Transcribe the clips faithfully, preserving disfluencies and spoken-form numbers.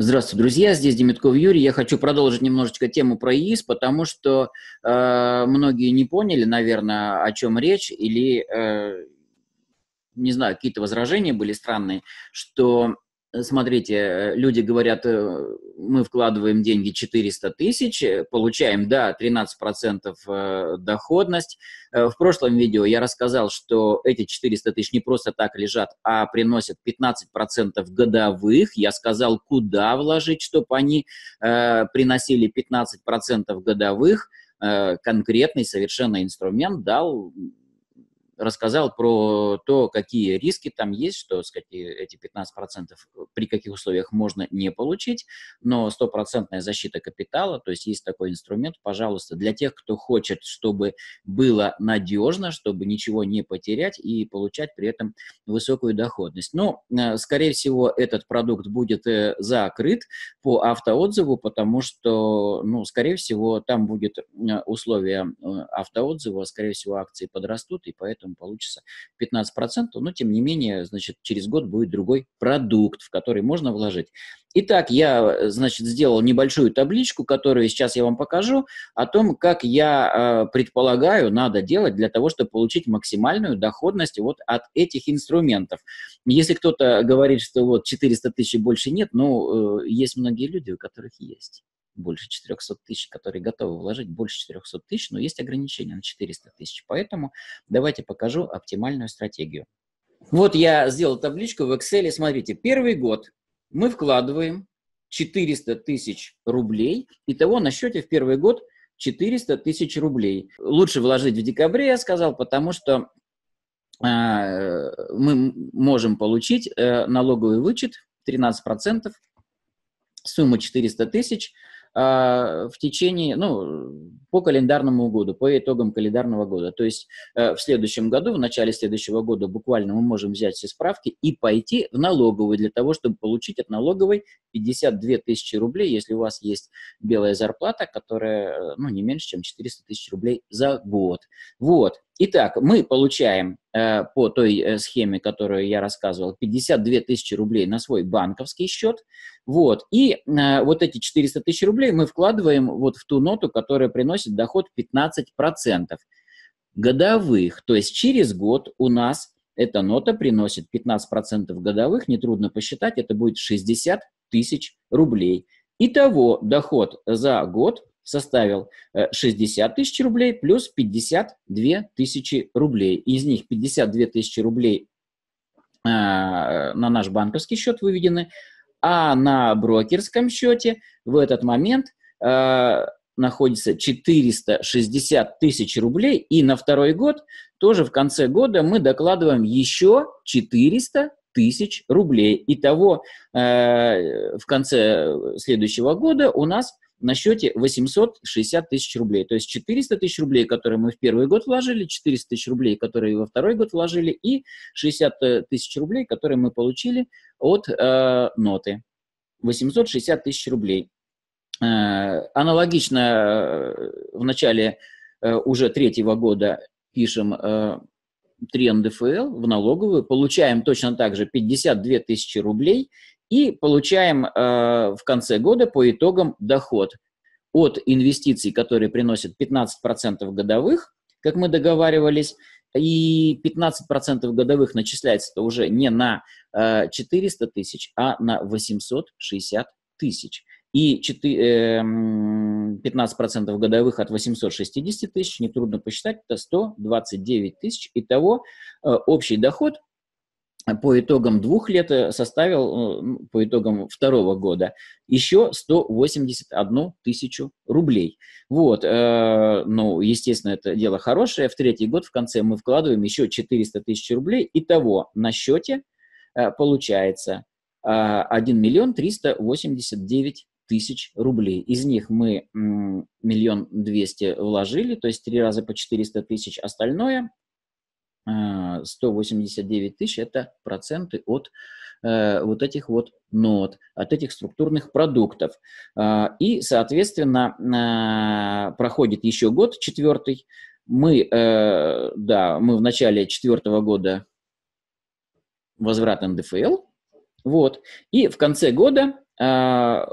Здравствуйте, друзья, здесь Демидков Юрий. Я хочу продолжить немножечко тему про ИИС, потому что э, многие не поняли, наверное, о чем речь, или, э, не знаю, какие-то возражения были странные, что, смотрите, люди говорят, мы вкладываем деньги четыреста тысяч, получаем, да, тринадцать процентов доходность. В прошлом видео я рассказал, что эти четыреста тысяч не просто так лежат, а приносят пятнадцать процентов годовых. Я сказал, куда вложить, чтобы они приносили пятнадцать процентов годовых. Конкретный совершенно инструмент дал. Рассказал про то, какие риски там есть, что, сказать, эти пятнадцать процентов при каких условиях можно не получить, но стопроцентная защита капитала, то есть есть такой инструмент, пожалуйста, для тех, кто хочет, чтобы было надежно, чтобы ничего не потерять и получать при этом высокую доходность. Но, скорее всего, этот продукт будет закрыт по автоотзыву, потому что, ну, скорее всего, там будет условие автоотзыва, скорее всего, акции подрастут, и поэтому получится пятнадцать процентов, но тем не менее, значит, через год будет другой продукт, в который можно вложить. Итак, я, значит, сделал небольшую табличку, которую сейчас я вам покажу, о том, как я э, предполагаю, надо делать для того, чтобы получить максимальную доходность вот от этих инструментов. Если кто-то говорит, что вот четыреста тысяч больше нет, ну, э, есть многие люди, у которых есть больше четырехсот тысяч, которые готовы вложить больше четырехсот тысяч, но есть ограничение на четыреста тысяч. Поэтому давайте покажу оптимальную стратегию. Вот я сделал табличку в Excel. Смотрите, первый год мы вкладываем четыреста тысяч рублей. Итого на счете в первый год четыреста тысяч рублей. Лучше вложить в декабре, я сказал, потому что э, мы можем получить э, налоговый вычет тринадцать процентов, сумма четыреста тысяч. в течение, ну, по календарному году, по итогам календарного года. То есть в следующем году, в начале следующего года буквально мы можем взять все справки и пойти в налоговую для того, чтобы получить от налоговой пятьдесят две тысячи рублей, если у вас есть белая зарплата, которая, ну, не меньше, чем четыреста тысяч рублей за год. Вот. Итак, мы получаем э, по той схеме, которую я рассказывал, пятьдесят две тысячи рублей на свой банковский счет. Вот. И э, вот эти четыреста тысяч рублей мы вкладываем вот в ту ноту, которая приносит доход пятнадцать процентов годовых. То есть через год у нас эта нота приносит пятнадцать процентов годовых. Нетрудно посчитать, это будет шестьдесят тысяч рублей. Итого доход за год составил шестьдесят тысяч рублей плюс пятьдесят две тысячи рублей. Из них пятьдесят две тысячи рублей э, на наш банковский счет выведены, а на брокерском счете в этот момент э, находится четыреста шестьдесят тысяч рублей. И на второй год, тоже в конце года, мы докладываем еще четыреста тысяч рублей. Итого э, в конце следующего года у нас на счете восемьсот шестьдесят тысяч рублей. То есть четыреста тысяч рублей, которые мы в первый год вложили, четыреста тысяч рублей, которые во второй год вложили, и шестьдесят тысяч рублей, которые мы получили от э, ноты. восемьсот шестьдесят тысяч рублей. Э, аналогично э, в начале э, уже третьего года пишем э, три эн дэ эф эл в налоговую, получаем точно так же пятьдесят две тысячи рублей, и получаем э, в конце года по итогам доход от инвестиций, которые приносят пятнадцать процентов годовых, как мы договаривались, и пятнадцать процентов годовых начисляется-то уже не на э, четыреста тысяч, а на восемьсот шестьдесят тысяч. И пятнадцать процентов годовых от восьмисот шестидесяти тысяч, нетрудно посчитать, это сто двадцать девять тысяч. Итого э, общий доход по итогам двух лет составил, по итогам второго года, еще сто восемьдесят одну тысячу рублей. Вот, э, ну, естественно, это дело хорошее. В третий год в конце мы вкладываем еще четыреста тысяч рублей. Итого на счете э, получается э, один миллион триста восемьдесят девять тысяч рублей. Из них мы миллион двести вложили, то есть три раза по четыреста тысяч. Остальное сто восемьдесят девять тысяч – это проценты от э, вот этих вот нот, от этих структурных продуктов. Э, и, соответственно, э, проходит еще год, четвертый. Мы, э, да, мы в начале четвертого года возврат эн дэ эф эл. Вот. И в конце года э,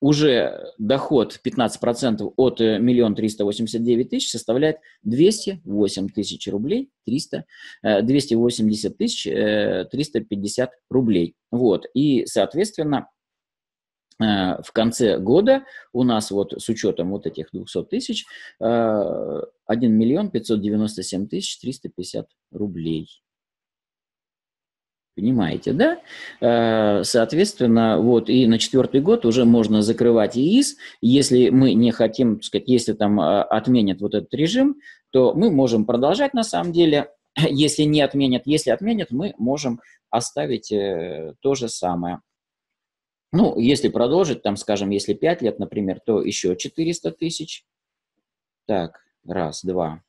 уже доход пятнадцать процентов от миллиона триста восьмидесяти девяти тысяч составляет двести восемь тысяч рублей, двести восемьдесят тысяч триста пятьдесят рублей. Вот. И, соответственно, э, в конце года у нас вот с учетом вот этих двухсот тысяч э, один миллион пятьсот девяносто семь тысяч триста пятьдесят рублей. Понимаете, да? Соответственно, вот и на четвертый год уже можно закрывать ИИС. Если мы не хотим, так сказать, если там отменят вот этот режим, то мы можем продолжать на самом деле. Если не отменят, если отменят, мы можем оставить то же самое. Ну, если продолжить, там, скажем, если пять лет, например, то еще четыреста тысяч. Так, раз, два.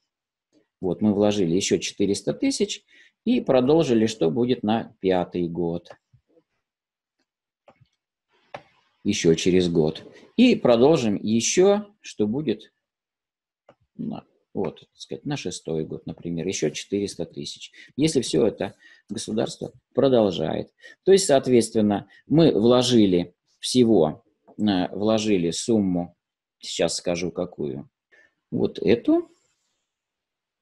Вот мы вложили еще четыреста тысяч. И продолжили, что будет на пятый год. Еще через год. И продолжим еще, что будет на, вот, так сказать, на шестой год, например, еще четыреста тысяч. Если все это государство продолжает. То есть, соответственно, мы вложили всего, вложили сумму, сейчас скажу какую, вот эту,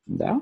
да.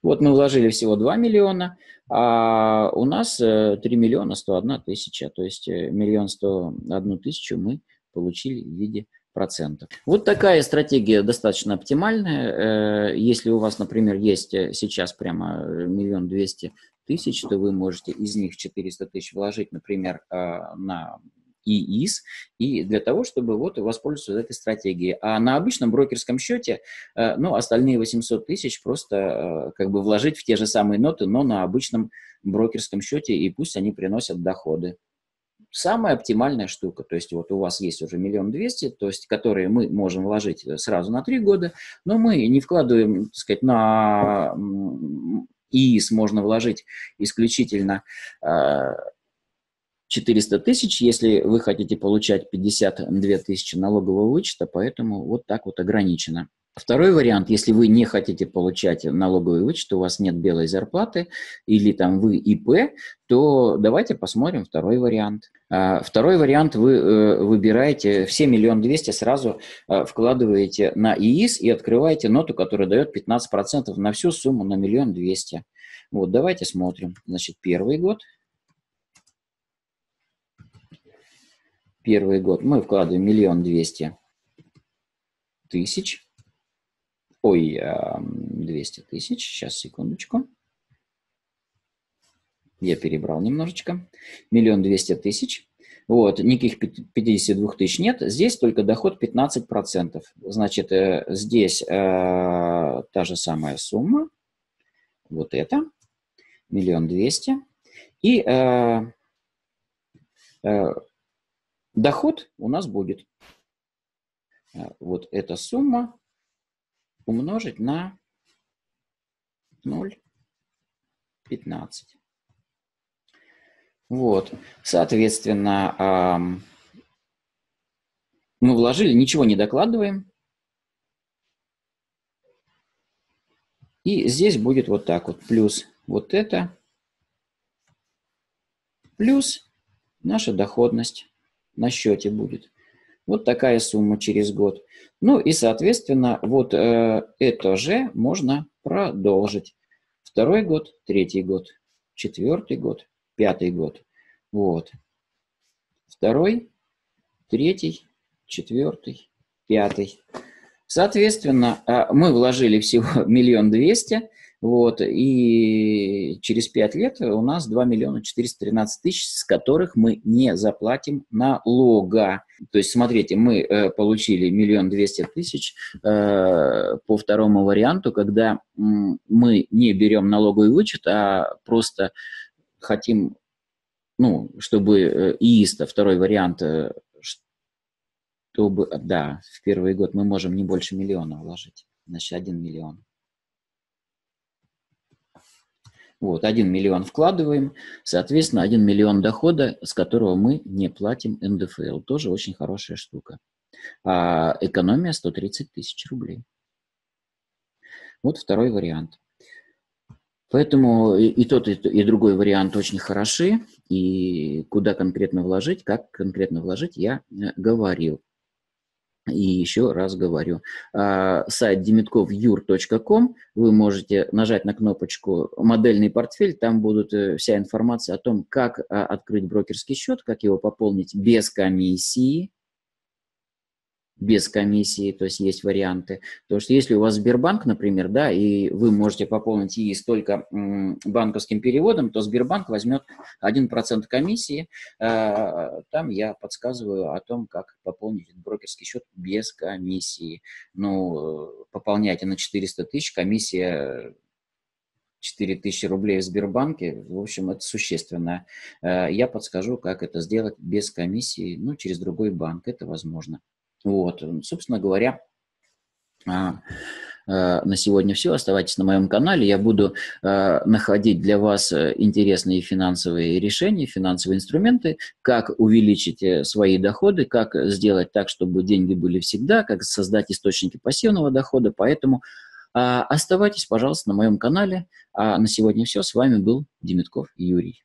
Вот мы вложили всего два миллиона, а у нас три миллиона сто одна тысяча, то есть один миллион сто одну тысячу мы получили в виде процентов. Вот такая стратегия достаточно оптимальная. Если у вас, например, есть сейчас прямо один миллион двести тысяч, то вы можете из них четыреста тысяч вложить, например, на ИИС, и для того, чтобы вот воспользоваться этой стратегией. А на обычном брокерском счете, ну, остальные восемьсот тысяч просто как бы вложить в те же самые ноты, но на обычном брокерском счете, и пусть они приносят доходы. Самая оптимальная штука, то есть вот у вас есть уже один миллион двести тысяч, то есть которые мы можем вложить сразу на три года, но мы не вкладываем, так сказать, на ИИС можно вложить исключительно четыреста тысяч, если вы хотите получать пятьдесят две тысячи налогового вычета, поэтому вот так вот ограничено. Второй вариант, если вы не хотите получать налоговый вычет, у вас нет белой зарплаты или там вы ИП, то давайте посмотрим второй вариант. Второй вариант вы выбираете, все один миллион двести тысяч сразу вкладываете на ИИС и открываете ноту, которая дает пятнадцать процентов на всю сумму на один миллион двести тысяч. Вот давайте смотрим. Значит, первый год. Первый год мы вкладываем один миллион двести тысяч. Ой, двести тысяч. Сейчас, секундочку. Я перебрал немножечко. один миллион двести тысяч. Вот, никаких пятидесяти двух тысяч нет. Здесь только доход пятнадцать процентов. Значит, здесь э, та же самая сумма. Вот это. один миллион двести тысяч. И... Э, э, доход у нас будет вот эта сумма умножить на ноль целых пятнадцать сотых. Вот, соответственно, мы вложили, ничего не докладываем. И здесь будет вот так вот, плюс вот это, плюс наша доходность на счете будет. Вот такая сумма через год. Ну и, соответственно, вот э, это же можно продолжить. Второй год, третий год, четвертый год, пятый год. Вот. Второй, третий, четвертый, пятый. Соответственно, э, мы вложили всего один миллион двести тысяч. Вот, и через пять лет у нас два миллиона четыреста тринадцать тысяч, с которых мы не заплатим налога. То есть, смотрите, мы э, получили один миллион двести тысяч э, по второму варианту, когда м, мы не берем налоговый вычет, а просто хотим, ну, чтобы ИИС, второй вариант, чтобы, да, в первый год мы можем не больше миллиона вложить, значит, один миллион. Вот, один миллион вкладываем, соответственно, один миллион дохода, с которого мы не платим эн дэ эф эль. Тоже очень хорошая штука. А экономия сто тридцать тысяч рублей. Вот второй вариант. Поэтому и тот, и другой вариант очень хороши, и куда конкретно вложить, как конкретно вложить, я говорил. И еще раз говорю, сайт демидков-юр точка ком, вы можете нажать на кнопочку «Модельный портфель», там будет вся информация о том, как открыть брокерский счет, как его пополнить без комиссии. без комиссии, то есть есть варианты. Потому что если у вас Сбербанк, например, да, и вы можете пополнить ИИС только банковским переводом, то Сбербанк возьмет один процент комиссии. Там я подсказываю о том, как пополнить брокерский счет без комиссии. Ну, пополняйте на четыреста тысяч, комиссия четыре тысячи рублей в Сбербанке, в общем, это существенно. Я подскажу, как это сделать без комиссии, ну, через другой банк, это возможно. Вот, собственно говоря, на сегодня все. Оставайтесь на моем канале. Я буду находить для вас интересные финансовые решения, финансовые инструменты, как увеличить свои доходы, как сделать так, чтобы деньги были всегда, как создать источники пассивного дохода. Поэтому оставайтесь, пожалуйста, на моем канале. А на сегодня все. С вами был Демидков Юрий.